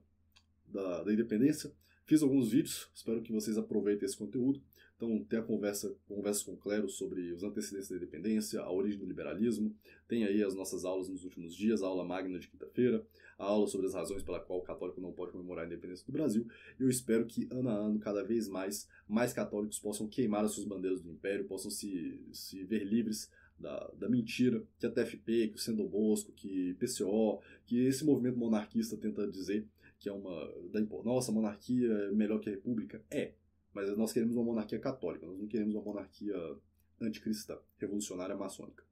da independência, fiz alguns vídeos, espero que vocês aproveitem esse conteúdo. Então tem a conversa com o clero sobre os antecedentes da independência, a origem do liberalismo, tem aí as nossas aulas nos últimos dias, a aula magna de quinta-feira, a aula sobre as razões pela qual o católico não pode comemorar a independência do Brasil, e eu espero que ano a ano, cada vez mais católicos possam queimar as suas bandeiras do império, possam se ver livres da mentira que a TFP, que o Centro Dom Bosco, que PCO, que esse movimento monarquista tenta dizer que é nossa, monarquia é melhor que a república, mas nós queremos uma monarquia católica, nós não queremos uma monarquia anticristã, revolucionária, maçônica.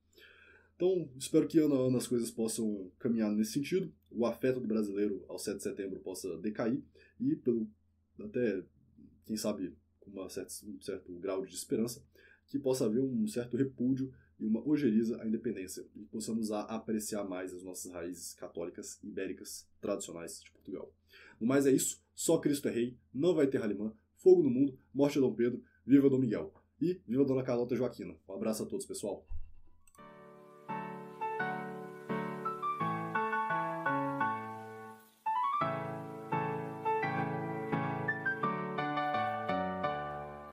Então, espero que ano a ano as coisas possam caminhar nesse sentido, o afeto do brasileiro ao 7 de setembro possa decair, e até, quem sabe, com um certo grau de esperança, que possa haver um certo repúdio e uma ojeriza à independência, e possamos apreciar mais as nossas raízes católicas, ibéricas, tradicionais de Portugal. No mais é isso, só Cristo é rei, não vai ter Ralimã, fogo no mundo, morte a Dom Pedro, viva Dom Miguel. E viva Dona Carlota Joaquina. Um abraço a todos, pessoal.